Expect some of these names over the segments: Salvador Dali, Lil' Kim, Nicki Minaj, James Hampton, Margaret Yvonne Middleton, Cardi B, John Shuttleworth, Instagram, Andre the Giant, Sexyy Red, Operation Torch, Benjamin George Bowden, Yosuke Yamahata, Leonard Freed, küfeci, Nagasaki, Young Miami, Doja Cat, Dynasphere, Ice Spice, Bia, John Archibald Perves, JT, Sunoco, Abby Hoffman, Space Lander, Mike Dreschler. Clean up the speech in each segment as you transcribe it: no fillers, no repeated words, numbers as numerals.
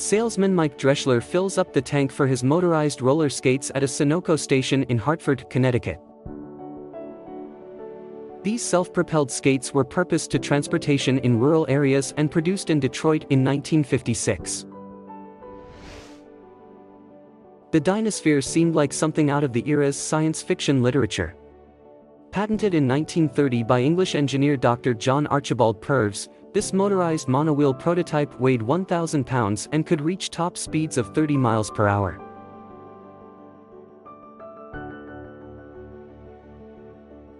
Salesman Mike Dreschler fills up the tank for his motorized roller skates at a Sunoco station in Hartford, Connecticut. These self-propelled skates were purposed to transportation in rural areas and produced in Detroit in 1956. The Dynasphere seemed like something out of the era's science fiction literature. Patented in 1930 by English engineer Dr. John Archibald Perves, this motorized monowheel prototype weighed 1,000 pounds and could reach top speeds of 30 miles per hour.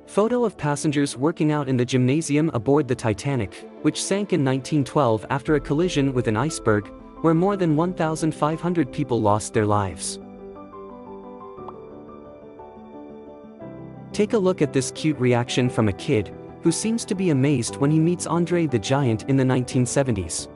Photo of passengers working out in the gymnasium aboard the Titanic, which sank in 1912 after a collision with an iceberg, where more than 1,500 people lost their lives. Take a look at this cute reaction from a kid, who seems to be amazed when he meets Andre the Giant in the 1970s.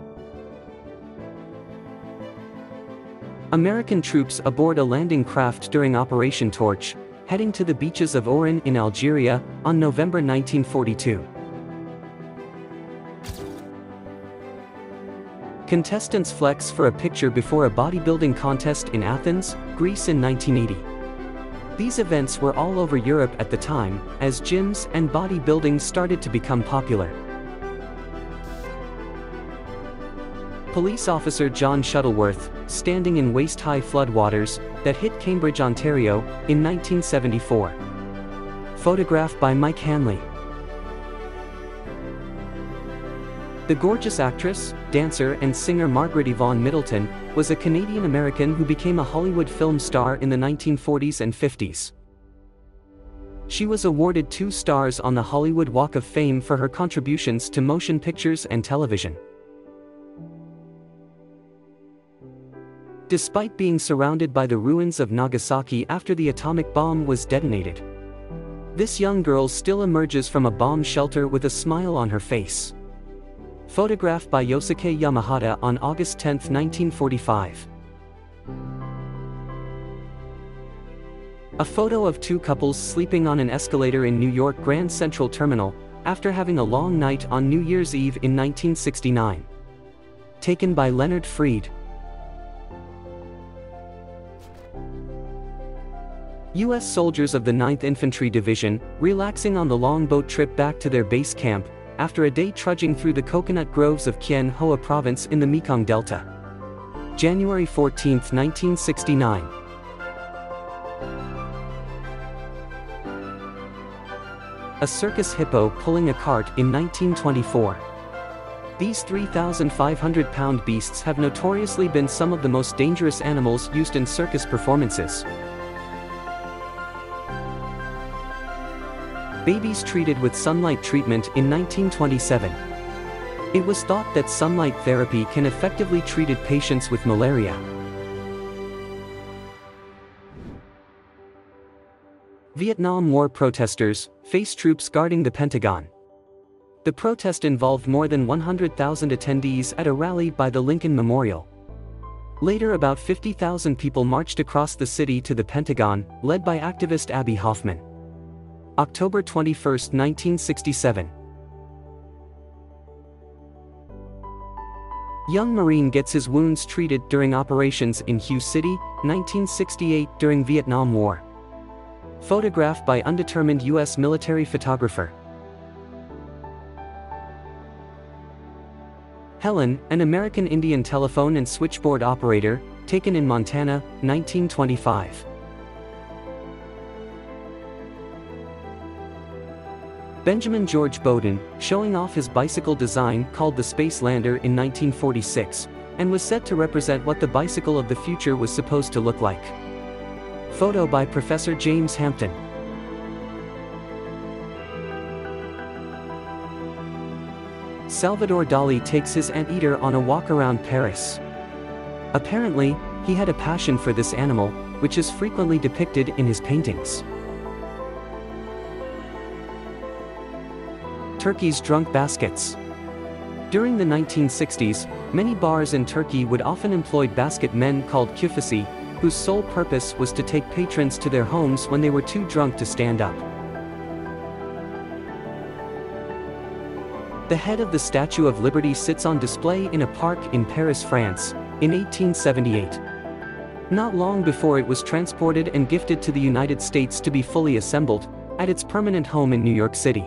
American troops aboard a landing craft during Operation Torch, heading to the beaches of Oran in Algeria, on November 1942. Contestants flex for a picture before a bodybuilding contest in Athens, Greece in 1980. These events were all over Europe at the time, as gyms and bodybuilding started to become popular. Police officer John Shuttleworth, standing in waist-high floodwaters that hit Cambridge, Ontario, in 1974. Photographed by Mike Hanley. The gorgeous actress, dancer and singer Margaret Yvonne Middleton was a Canadian-American who became a Hollywood film star in the 1940s and 50s. She was awarded 2 stars on the Hollywood Walk of Fame for her contributions to motion pictures and television. Despite being surrounded by the ruins of Nagasaki after the atomic bomb was detonated, this young girl still emerges from a bomb shelter with a smile on her face. Photographed by Yosuke Yamahata on August 10, 1945. A photo of 2 couples sleeping on an escalator in New York Grand Central Terminal, after having a long night on New Year's Eve in 1969. Taken by Leonard Freed. U.S. soldiers of the 9th Infantry Division, relaxing on the long boat trip back to their base camp, after a day trudging through the coconut groves of Kien Hoa Province in the Mekong Delta. January 14, 1969. A circus hippo pulling a cart in 1924. These 3,500-pound beasts have notoriously been some of the most dangerous animals used in circus performances. Babies treated with sunlight treatment in 1927. It was thought that sunlight therapy can effectively treat patients with malaria. Vietnam War protesters face troops guarding the Pentagon. The protest involved more than 100,000 attendees at a rally by the Lincoln Memorial. Later, about 50,000 people marched across the city to the Pentagon, led by activist Abby Hoffman. October 21, 1967. Young Marine gets his wounds treated during operations in Hue City, 1968 during Vietnam War. Photographed by undetermined U.S. military photographer. Helen, an American Indian telephone and switchboard operator, taken in Montana, 1925. Benjamin George Bowden, showing off his bicycle design called the Space Lander in 1946, and was set to represent what the bicycle of the future was supposed to look like. Photo by Professor James Hampton. Salvador Dali takes his anteater on a walk around Paris. Apparently, he had a passion for this animal, which is frequently depicted in his paintings. Turkey's drunk baskets. During the 1960s, many bars in Turkey would often employ basket men called küfeci, whose sole purpose was to take patrons to their homes when they were too drunk to stand up. The head of the Statue of Liberty sits on display in a park in Paris, France, in 1878. Not long before it was transported and gifted to the United States to be fully assembled, at its permanent home in New York City.